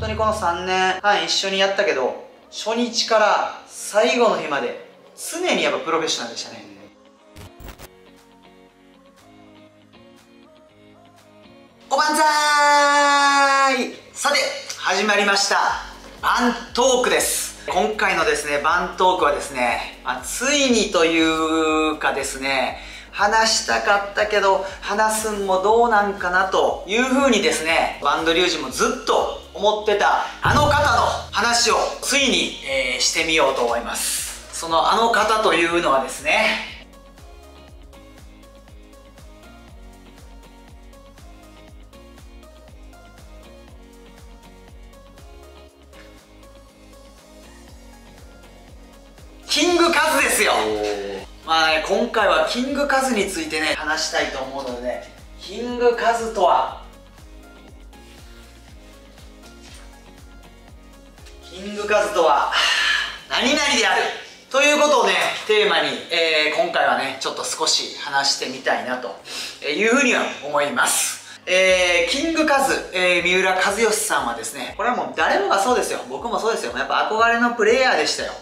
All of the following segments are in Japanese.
本当にこの3年半一緒にやったけど、初日から最後の日まで常にやっぱプロフェッショナルでしたね。おばんざーい。さて始まりましたバントークです。今回のですねバントークはですね、ついにというかですね、話したかったけど話すんもどうなんかなというふうにですね、バンドリュウジもずっと思ってたあの方の話をついに、してみようと思います。そのあの方というのはですね、キングカズですよ。まあね、今回はキングカズについてね話したいと思うのでね、キングカズとは、キングカズとは何々であるということをねテーマに、今回はねちょっと少し話してみたいなというふうには思います。キングカズ、三浦知良さんはですね、これはもう誰もがそうですよ、僕もそうですよ、やっぱ憧れのプレイヤーでしたよ。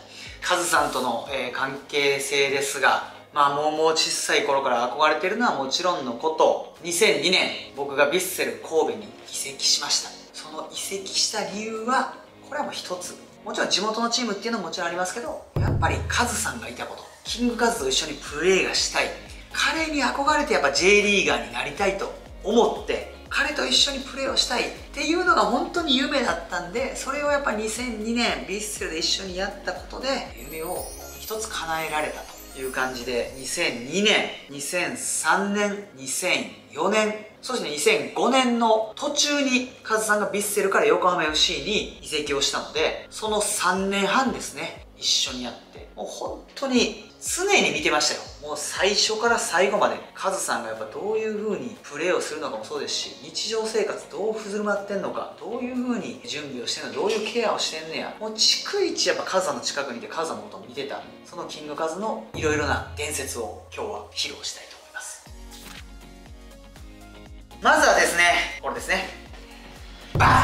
カズさんとの、関係性ですが、まあもう小さい頃から憧れてるのはもちろんのこと、2002年僕がヴィッセル神戸に移籍しました。その移籍した理由はこれはもう一つ、もちろん地元のチームっていうのももちろんありますけど、やっぱりカズさんがいたこと、キングカズと一緒にプレーがしたい、彼に憧れてやっぱ J リーガーになりたいと思って、彼と一緒にプレーをしたいっていうのが本当に夢だったんで、それをやっぱ2002年ヴィッセルで一緒にやったことで夢を一つ叶えられたという感じで、2002年、2003年、2004年、そして2005年の途中にカズさんがヴィッセルから横浜 FC に移籍をしたので、その3年半ですね一緒にやって、もう本当に常に見てましたよ。もう最初から最後までカズさんがやっぱどういう風にプレーをするのかもそうですし、日常生活どう振る舞ってんのか、どういう風に準備をしてんの、どういうケアをしてんねや、もう逐一やっぱカズさんの近くにいてカズさんのことを見てた、そのキングカズのいろいろな伝説を今日は披露したいと思います。まずはですねこれですね、バン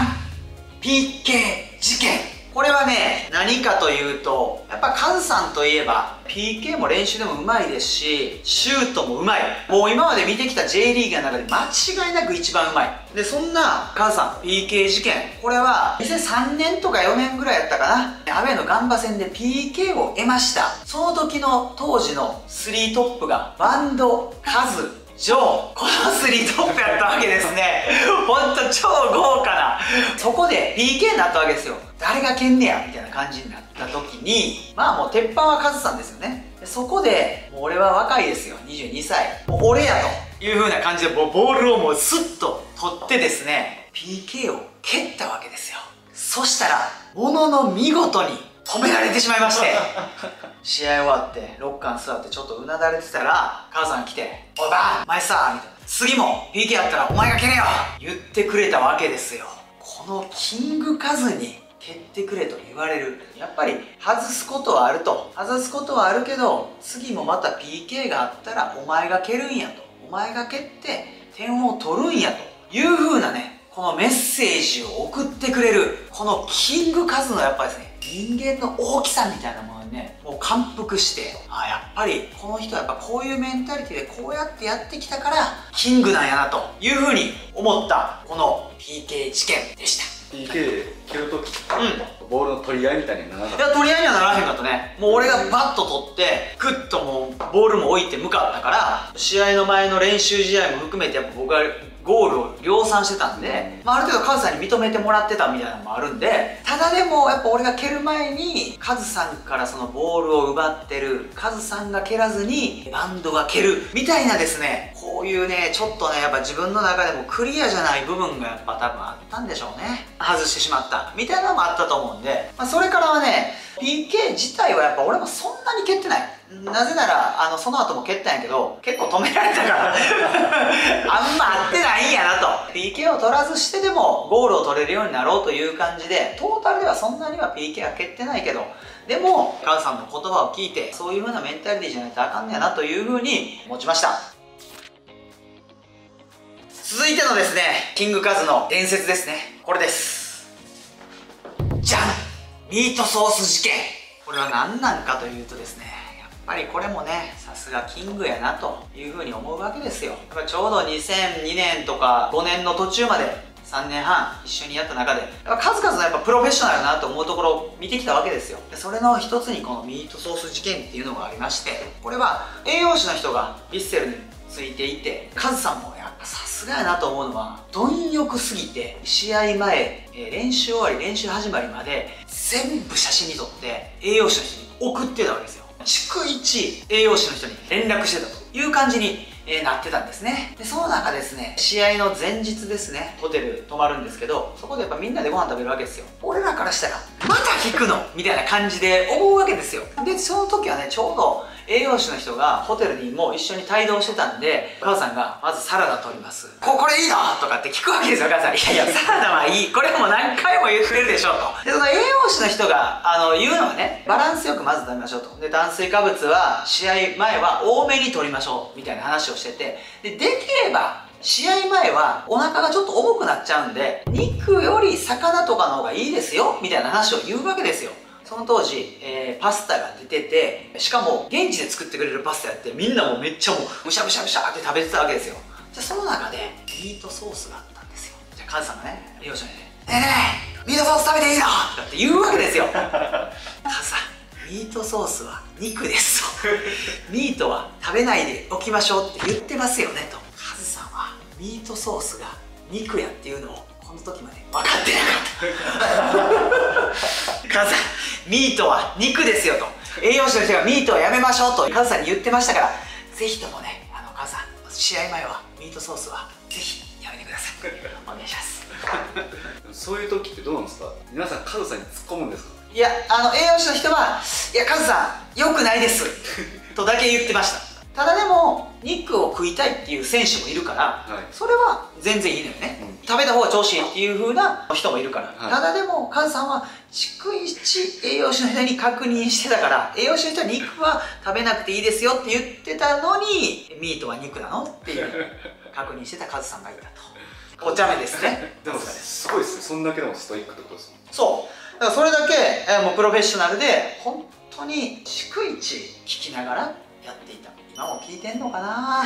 PK 事件。これはね何かというと、やっぱカズさんといえば PK も練習でもうまいですし、シュートもうまい、もう今まで見てきた J リーガーの中で間違いなく一番うまいで、そんなカズさん PK 事件、これは2003年とか4年ぐらいやったかな、アウェーのガンバ戦で PK を得ました。その時の当時の3トップがバンド、カズ、ジョー、この3トップやったわけですね。ほんと超豪華な、そこで PK になったわけですよ。誰が蹴んねやみたいな感じになった時に、まあもう鉄板はカズさんですよね。そこでもう俺は若いですよ、22歳、もう俺やという風な感じでボールをもうスッと取ってですね PK を蹴ったわけですよ。そしたらものの見事に止められてしまいまして試合終わってロッカーに座ってちょっとうなだれてたら、カズさん来て「おいばお前さ」みたいな「次も PK やったらお前が蹴れよ」言ってくれたわけですよ。このキングカズに蹴ってくれと言われる、やっぱり外すことはあると、外すことはあるけど次もまた PK があったらお前が蹴るんやと、お前が蹴って点を取るんやという風なね、このメッセージを送ってくれるこのキングカズのやっぱですね人間の大きさみたいなものにねもう感服して、あやっぱりこの人はやっぱこういうメンタリティでこうやってやってきたからキングなんやなというふうに思ったこの PK 事件でした。 PK で蹴るとき、ボールの取り合いみたいにならなかった？いや取り合いにはならへんかったね。もう俺がバッと取ってクッともうボールも置いて向かったから、試合の前の練習試合も含めてやっぱ僕はゴールを量産してたんで、まあ、ある程度カズさんに認めてもらってたみたいなのもあるんで、ただでもやっぱ俺が蹴る前にカズさんからそのボールを奪ってる、カズさんが蹴らずにバンドが蹴るみたいなですね、こういうねちょっとねやっぱ自分の中でもクリアじゃない部分がやっぱ多分あったんでしょうね。外してしまったみたいなのもあったと思うんで、まあ、それからはね PK 自体はやっぱ俺もそんなに蹴ってない。なぜならその後も蹴ったんやけど結構止められたからあんま合ってないんやなと、 PK を取らずしてでもゴールを取れるようになろうという感じで、トータルではそんなには PK は蹴ってないけど、でもカズさんの言葉を聞いてそういう風なメンタリティじゃないとあかんねやなという風に持ちました。続いてのですねキングカズの伝説ですね、これです。ミートソース事件、これは何なんかというとですね、やっぱりこれもね、さすがキングやなというふうに思うわけですよ。やっぱちょうど2002年とか5年の途中まで3年半一緒にやった中で、やっぱ数々のやっぱプロフェッショナルだなと思うところを見てきたわけですよ。でそれの一つにこのミートソース事件っていうのがありまして、これは栄養士の人がヴィッセルについていて、カズさんもやっぱさすがやなと思うのは、貪欲すぎて試合前、練習終わり練習始まりまで全部写真に撮って栄養士の人に送ってたわけですよ。逐一栄養士の人に連絡してたという感じになってたんですね。でその中ですね、試合の前日ですね、ホテル泊まるんですけど、そこでやっぱみんなでご飯食べるわけですよ。俺らからしたらまた聞くのみたいな感じで思うわけですよ。でその時はね、ちょうど栄養士の人がホテルにもう一緒に帯同してたんで、お母さんがまずサラダ取ります、これいいのとかって聞くわけですよ。お母さん、いやいやサラダはいい、これも何回も言ってるでしょと。でその栄養士の人が言うのはね、バランスよくまず食べましょうと、で炭水化物は試合前は多めに取りましょうみたいな話をしてて、できれば試合前はお腹がちょっと重くなっちゃうんで、肉より魚とかの方がいいですよみたいな話を言うわけですよ。その当時、パスタが出てて、しかも現地で作ってくれるパスタやって、みんなもめっちゃもうむしゃむしゃむしゃって食べてたわけですよ。じゃあその中でミートソースがあったんですよ。じゃあカズさんがね、栄養士にねえミートソース食べていいのだって言うわけですよ。カズさん、ミートソースは肉ですとミートは食べないでおきましょうって言ってますよねと。カズさんはミートソースが肉やっていうのをこの時まで分かってなかったカズさん、ミートは肉ですよと、栄養士の人がミートはやめましょうとカズさんに言ってましたから、ぜひともね、カズさん、試合前はミートソースはぜひやめてくださいお願いしますそういう時ってどうなんですか、皆さんカズさんに突っ込むんですか。いや、栄養士の人は「いやカズさんよくないです」とだけ言ってました。ただでも肉を食いたいっていう選手もいるから、はい、それは全然いいのよね、うん、食べた方が調子いいっていう風な人もいるから、はい、ただでもカズさんは逐一栄養士の人に確認してたから、栄養士の人は肉は食べなくていいですよって言ってたのに、ミートは肉なのっていう確認してたカズさんがいたとお茶目ですねでもすごいですね、そんだけでもストイックってことですもん。そうだからそれだけもうプロフェッショナルで本当に逐一聞きながらやっていた。今も聞いてんのかな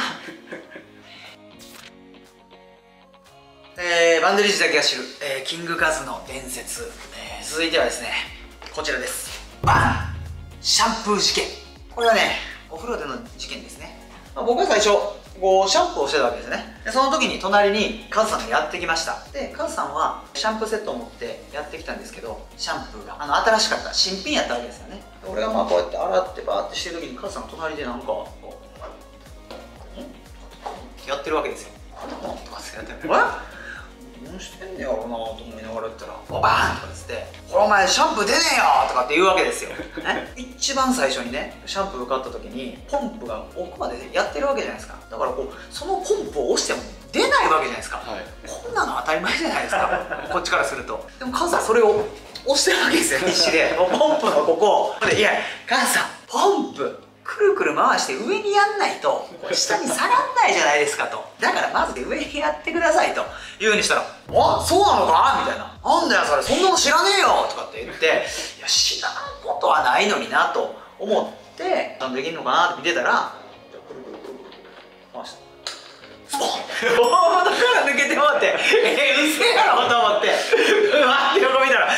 バンドリージだけが知る、キングカズの伝説、続いてはですね、こちらです。バンシャンプー事件、これはねお風呂での事件ですね。僕は最初こうシャンプーをしてたわけですね。でその時に隣にカズさんがやってきました。でカズさんはシャンプーセットを持ってやってきたんですけど、シャンプーが新しかった、新品やったわけですよね。俺がまあこうやって洗ってバーってしてる時に、カズさんの隣でなんかこうやってるわけですよ。とかってやってる、あれどうしてんねやろうなと思いながらやったら、バーンとかつって「これお前シャンプー出ねえよ!」とかって言うわけですよ、ね、一番最初にねシャンプー受かった時にポンプが奥までやってるわけじゃないですか。だからこうそのポンプを押しても出ないわけじゃないですか、はい、こんなの当たり前じゃないですかこっちからすると。でもカズさんそれを押してるわけですよ、必死でポンプのここで、いやカズさんポンプくるくる回して上にやんないと下に下がんないじゃないですかと、だからまず上にやってくださいというふうにしたら「あそうなのか?」みたいな「なんだよそれ、そんなの知らねえよ」とかって言って「いや知らんことはないのにな」と思って「ちゃんとできるのかな?」って見てたらくるくるくる回してスポン元から抜けてもらって「うせえやろ」と思ってうわって横見たら「おい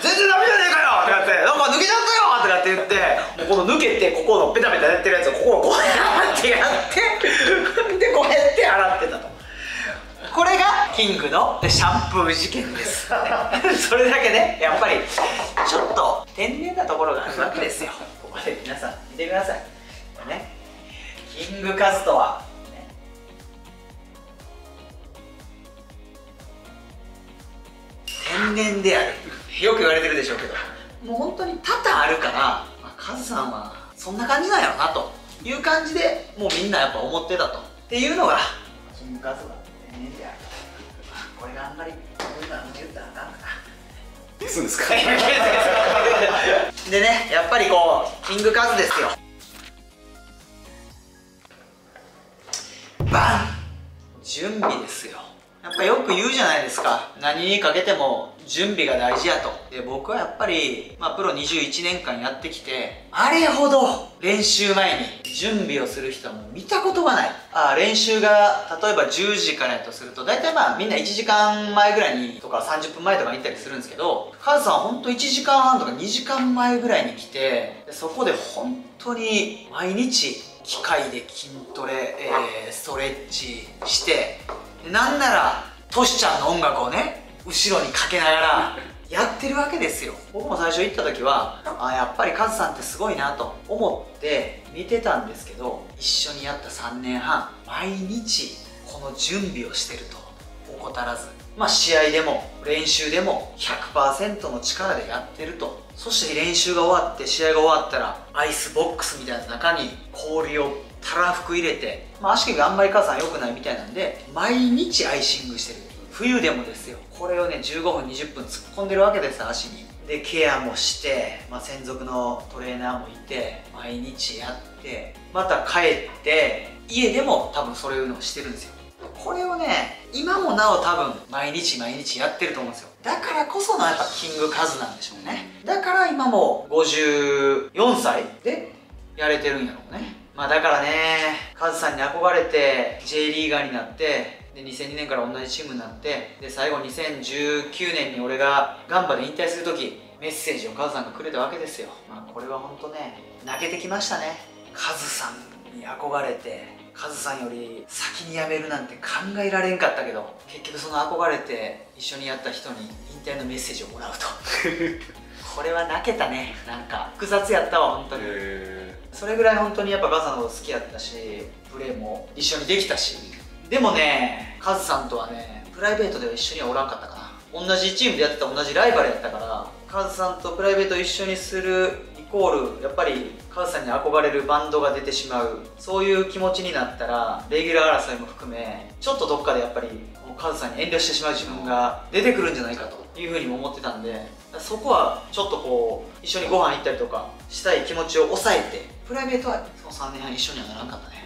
全然ダメじゃねえかよ」とかって「なんか抜けちゃったよ」とかって言って、この抜けてここのペタペタやってるやつをここをこうやってやってでこうやって洗ってたと。これがキングのシャンプー事件です、ね、それだけねやっぱりちょっと天然なところがあるわけですよここで皆さん見てくださいね、キングカズとは、ね、天然である、よく言われてるでしょうけど、もう本当に多々あるから、まあ、カズさんはそんな感じなんやろなという感じでもうみんなやっぱ思ってたとっていうのがキングカズは天然であるとこれがあんまりこういうのは言ったらあかんかな消すんですかでね、やっぱりこうキングカズですよ。バン準備ですよ。やっぱよく言うじゃないですか、何にかけても準備が大事やと。で、僕はやっぱり、プロ21年間やってきて、あれほど練習前に準備をする人はもう見たことがない。練習が例えば10時からやとすると、大体みんな1時間前ぐらいにとか30分前とかに行ったりするんですけど、カズさんはほんと1時間半とか2時間前ぐらいに来て、そこで本当に毎日機械で筋トレ、ストレッチして、なんならトシちゃんの音楽をね後ろにかけながらやってるわけですよ。僕も最初行った時はやっぱりカズさんってすごいなと思って見てたんですけど、一緒にやった3年半、毎日この準備をしてると怠らず、試合でも練習でも 100% の力でやってると。そして練習が終わって試合が終わったらアイスボックスみたいな中に氷をたらふく入れて、足毛があんまり母さん良くないみたいなんで毎日アイシングしてる。冬でもですよ、これをね15分20分突っ込んでるわけです足に。でケアもして、専属のトレーナーもいて毎日やって、また帰って家でも多分そういうのをしてるんですよ。これをね今もなお多分毎日毎日やってると思うんですよ。だからこそのやっぱキングカズなんでしょうね。だから今も54歳でやれてるんやろうね。だからね、カズさんに憧れて J リーガーになって、で2002年から同じチームになって、で最後2019年に俺がガンバで引退する時メッセージをカズさんがくれたわけですよ。これは本当ね泣けてきましたね。カズさんに憧れてカズさんより先に辞めるなんて考えられんかったけど、結局その憧れて一緒にやった人に引退のメッセージをもらうとこれは泣けたね。なんか複雑やったわ本当に。それぐらい本当にやっぱカズさんのこと好きやったし、プレーも一緒にできたし。でもねカズさんとはねプライベートでは一緒にはおらんかったかな。同じチームでやってた、同じライバルやったから、カズさんとプライベートを一緒にするイコールやっぱりカズさんに憧れるバンドが出てしまう、そういう気持ちになったらレギュラー争いも含めちょっとどっかでやっぱりカズさんに遠慮してしまう自分が出てくるんじゃないかというふうにも思ってたんで、そこはちょっとこう一緒にご飯行ったりとかしたい気持ちを抑えて、プライベートはその3年半一緒にはならんかったね。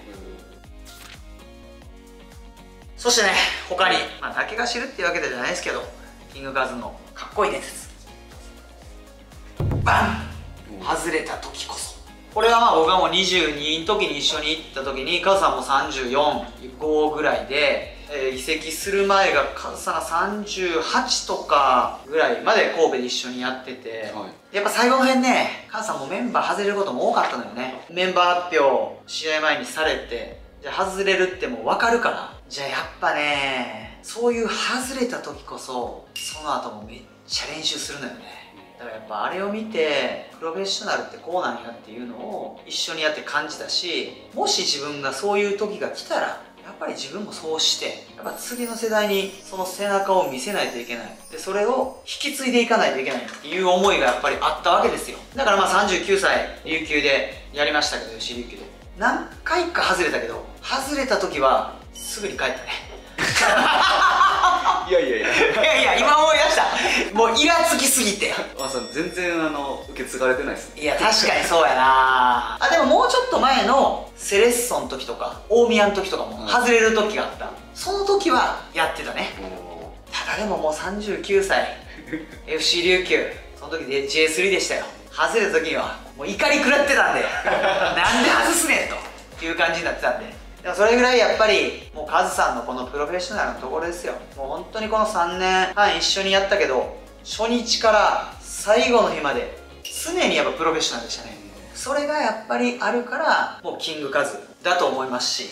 そしてね他に泣けが知るっていうわけじゃないですけど、キングカズのかっこいい伝説バン外れた時こそ、これは僕がもう22の時に一緒に行った時にカズさんも34、5ぐらいで、移籍する前がカズさんが38とかぐらいまで神戸で一緒にやってて、やっぱ最後の辺ねカズさんもメンバー外れることも多かったのよね。メンバー発表試合前にされて、じゃあ外れるってもう分かるから、じゃあやっぱねそういう外れた時こそその後もめっちゃ練習するのよね。だからやっぱあれを見てプロフェッショナルってこうなんやっていうのを一緒にやって感じたし、もし自分がそういう時が来たらやっぱり自分もそうして、やっぱ次の世代にその背中を見せないといけない、でそれを引き継いでいかないといけないっていう思いがやっぱりあったわけですよ。だから39歳琉球でやりましたけど、吉琉球で何回か外れたけど、外れた時はすぐに帰ったねいや今思い出したもうイラつきすぎて全然受け継がれてないですね。いや確かにそうやなでももうちょっと前のセレッソの時とか大宮の時とかも外れる時があった、その時はやってたね。ただでももう39歳FC 琉球、その時で J3 でしたよ。外れた時にはもう怒り狂ってたんでなんで外すねんという感じになってたんで、それぐらいやっぱりもうカズさんのこのプロフェッショナルのところですよ。もう本当にこの3年半一緒にやったけど、初日から最後の日まで常にやっぱプロフェッショナルでしたね。それがやっぱりあるからもうキングカズだと思いますし、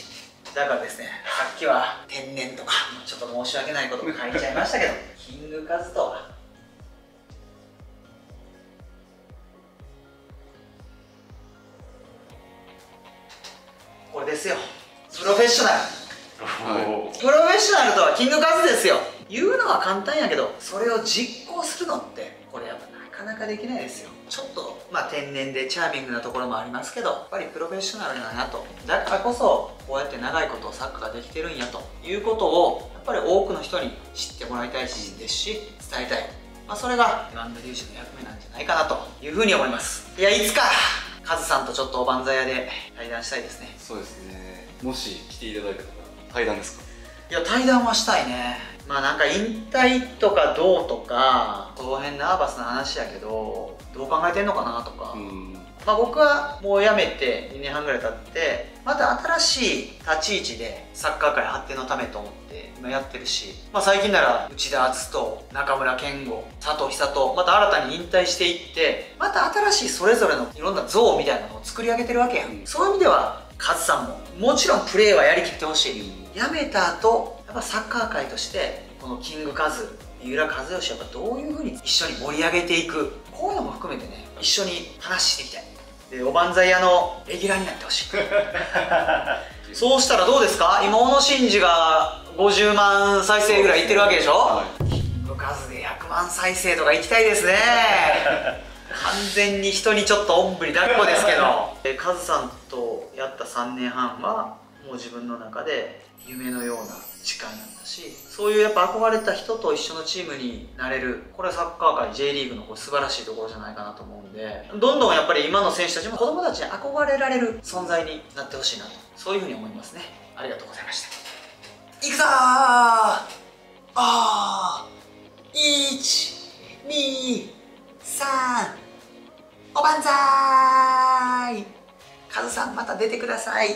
だからですねさっきは天然とかちょっと申し訳ないことも書いちゃいましたけどキングカズとはこれですよ、プロフェッショナルプロフェッショナルとはキングカズですよ。言うのは簡単やけどそれを実行するのってこれやっぱなかなかできないですよ。ちょっと天然でチャーミングなところもありますけど、やっぱりプロフェッショナルだなと。だからこそこうやって長いことサッカーができてるんやということをやっぱり多くの人に知ってもらいたいしですし、伝えたい、それがバンド流出の役目なんじゃないかなというふうに思います。いやいつかカズさんとちょっとおばんざい屋で対談したいですね。そうですね、もし来ていただいたら対談ですか。いや対談はしたいね。まあなんか引退とかどうとかこの辺ナーバスな話やけどどう考えてんのかなとか、まあ僕はもう辞めて2年半ぐらい経ってまた新しい立ち位置でサッカー界発展のためと思って今やってるし、まあ最近なら内田篤人、中村健吾、佐藤久人また新たに引退していってまた新しいそれぞれのいろんな像みたいなのを作り上げてるわけやん。そういう意味ではカズさんももちろんプレーはやりきってほしい。辞めた後やっぱサッカー界としてこのキングカズ、三浦知良やっぱどういう風に一緒に盛り上げていくこういうのも含めてね一緒に話していきたい。でおばんざい屋のレギュラーになってほしいそうしたらどうですか、今小野伸二が50万再生ぐらいいってるわけでしょ、はい、キングカズで100万再生とかいきたいですね完全に人にちょっとおんぶに抱っこですけどでカズさんとやった3年半はもう自分の中で夢のような時間だったし、そういうやっぱ憧れた人と一緒のチームになれる、これはサッカー界 J リーグのこう素晴らしいところじゃないかなと思うんで、どんどんやっぱり今の選手たちも子供たちに憧れられる存在になってほしいなと、そういうふうに思いますね。ありがとうございました。いくぞー、1、2、3、おばんざーい。カズさんまた出てください。